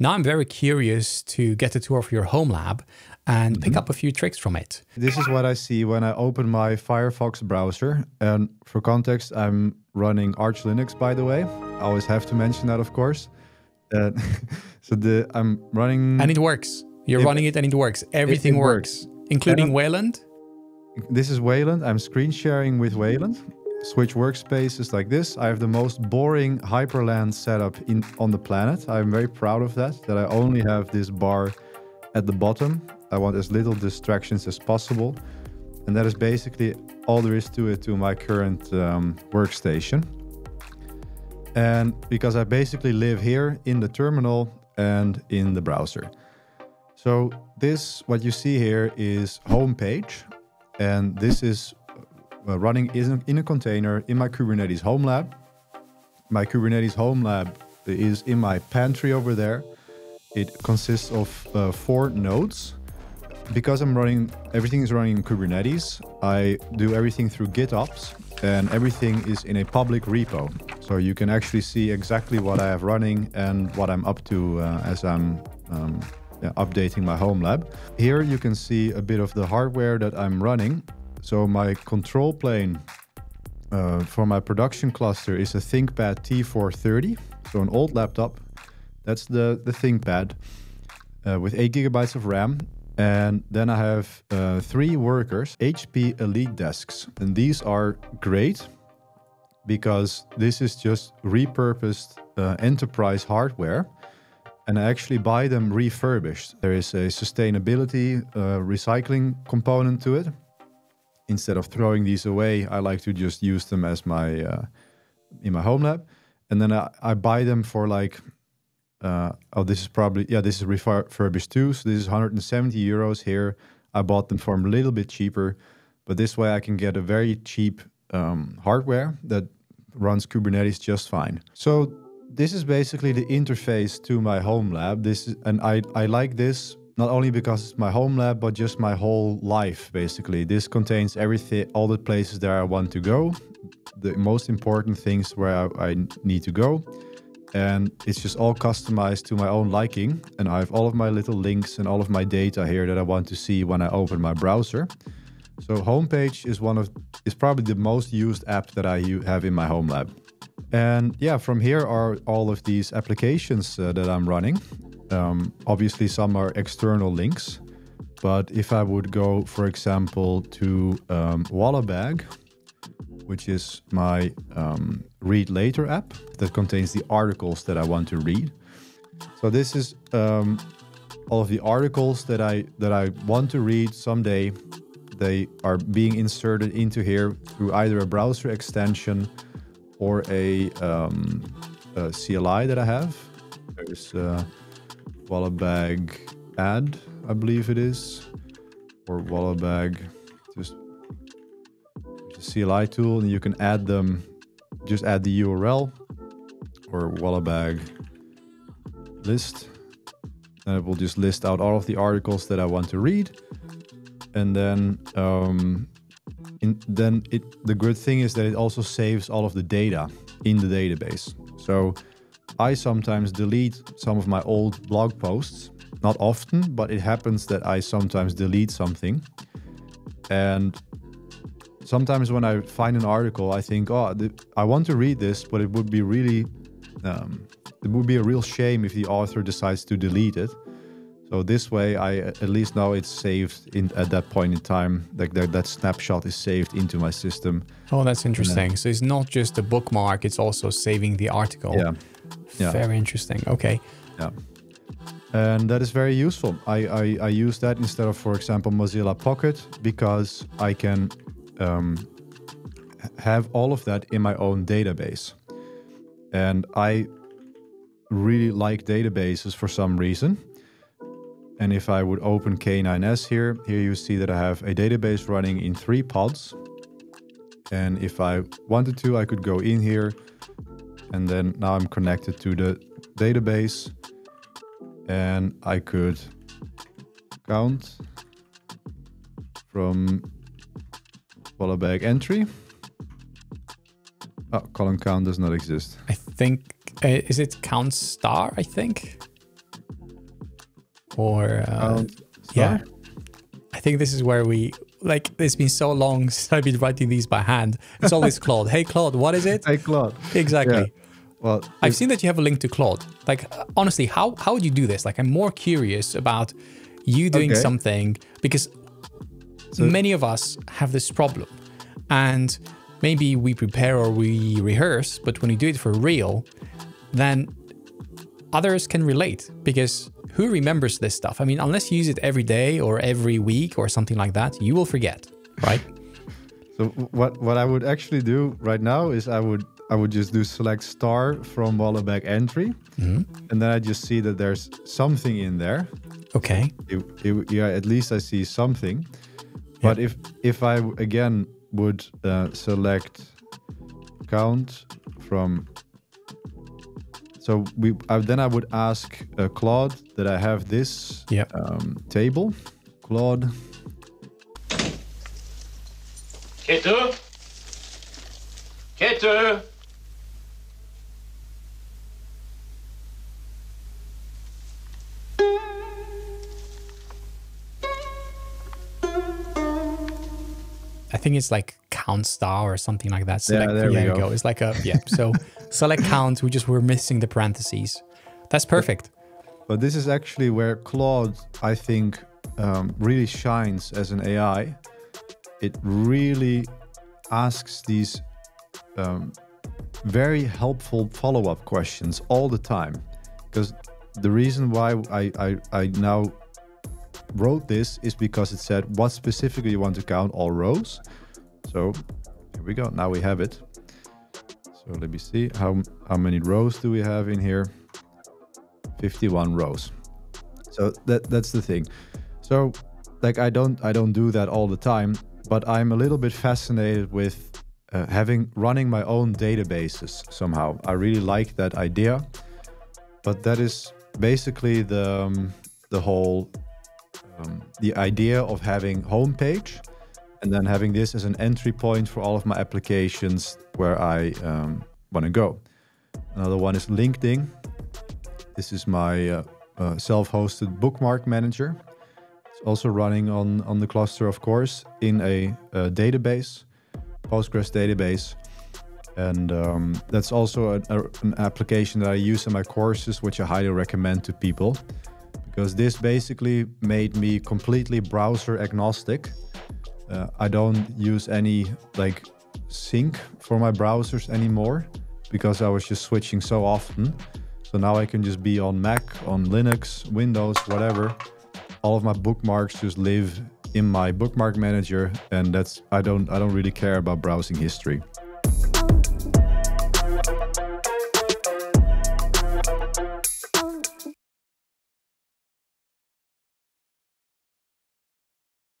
Now I'm very curious to get a tour of your home lab and pick up a few tricks from it. This is what I see when I open my Firefox browser. And for context, I'm running Arch Linux, by the way. I always have to mention that, of course. I'm running... And it works. You're running it and it works. Everything works. Including Wayland. This is Wayland. I'm screen sharing with Wayland. Switch workspaces like this. I have the most boring Hyperland setup on the planet. I'm very proud of that, that I only have this bar at the bottom. I want as little distractions as possible. And that is basically all there is to it, to my current workstation. And because I basically live here in the terminal and in the browser. So this, what you see here is homepage. And this is running in a container in my Kubernetes home lab. My Kubernetes home lab is in my pantry over there. It consists of 4 nodes. Because I'm running, everything is running in Kubernetes. I do everything through GitOps and everything is in a public repo. So you can actually see exactly what I have running and what I'm up to as I'm updating my home lab. Here you can see a bit of the hardware that I'm running. So my control plane for my production cluster is a ThinkPad T430, so an old laptop. That's the ThinkPad with 8 GB of RAM. And then I have 3 workers, HP EliteDesks. And these are great because this is just repurposed enterprise hardware. And I actually buy them refurbished. There is a sustainability recycling component to it. Instead of throwing these away, I like to just use them as my in my home lab, and then I buy them for like this is refurbished too. So this is 170 euros here. I bought them for a little bit cheaper, but this way I can get a very cheap hardware that runs Kubernetes just fine. So this is basically the interface to my home lab. This is, and I like this. Not only because it's my home lab, but just my whole life, basically. This contains everything, all the places that I want to go, the most important things where I need to go. And it's just all customized to my own liking. And I have all of my little links and all of my data here that I want to see when I open my browser. So homepage is probably the most used app that I have in my home lab. And yeah, from here are all of these applications that I'm running. Obviously some are external links, but if I would go, for example, to Wallabag, which is my read later app that contains the articles that I want to read. So this is all of the articles that I want to read someday. They are being inserted into here through either a browser extension or a CLI that I have. There's Wallabag add, I believe it is, or Wallabag, just a CLI tool, and you can add them, just add the URL or Wallabag list, and it will just list out all of the articles that I want to read. And then the good thing is that it also saves all of the data in the database. So I sometimes delete some of my old blog posts, not often, but it happens that I sometimes delete something. And sometimes when I find an article, I think, oh, I want to read this, but it would be really, it would be a real shame if the author decides to delete it. So this way, I at least know it's saved at that point in time. Like that snapshot is saved into my system. Oh, that's interesting. So it's not just a bookmark; it's also saving the article. Yeah, yeah. Very interesting. Okay. Yeah, and that is very useful. I use that instead of, for example, Mozilla Pocket, because I can have all of that in my own database, and I really like databases for some reason. And if I would open k9s here you see that I have a database running in 3 pods. And if I wanted to, I could go in here, and then now I'm connected to the database, and I could count from Wallabag entry. Oh, column count does not exist. I think, is it count star, I think? or yeah, I think this is where we, like, it's been so long since I've been writing these by hand. It's always Claude. Hey, Claude, what is it? Hey, Claude. Exactly. Yeah. Well, I've seen that you have a link to Claude. Like, honestly, how would you do this? Like, I'm more curious about you doing something, because many of us have this problem, and maybe we prepare or we rehearse, but when you do it for real, then others can relate, because who remembers this stuff? I mean, unless you use it every day or every week or something like that, you will forget, right? So what I would actually do right now is I would just do select star from Wallabag entry, and then I just see that there's something in there. Okay. Yeah, at least I see something. But if I again would select count from, so then I would ask Claude that I have this table. Claude. Kette. Kette. I think it's like count star or something like that. Select, yeah, there we go. It's like a, so select count, we just were missing the parentheses. That's perfect. But this is actually where Claude, I think, really shines as an AI. It really asks these very helpful follow-up questions all the time. Because the reason why I now wrote this is because it said what specifically you want to count, all rows. So here we go, now we have it. So let me see, how many rows do we have in here? 51 rows. So that's the thing. So like I don't do that all the time, but I'm a little bit fascinated with running my own databases somehow. I really like that idea, but that is basically the whole the idea of having homepage and then having this as an entry point for all of my applications where I want to go. Another one is Linkding. This is my self-hosted bookmark manager. It's also running on the cluster, of course, in a database, Postgres database. And that's also an application that I use in my courses, which I highly recommend to people, because this basically made me completely browser agnostic. I don't use any like sync for my browsers anymore because I was just switching so often. So now I can just be on Mac, on Linux, Windows, whatever. All of my bookmarks just live in my bookmark manager, and that's I don't really care about browsing history.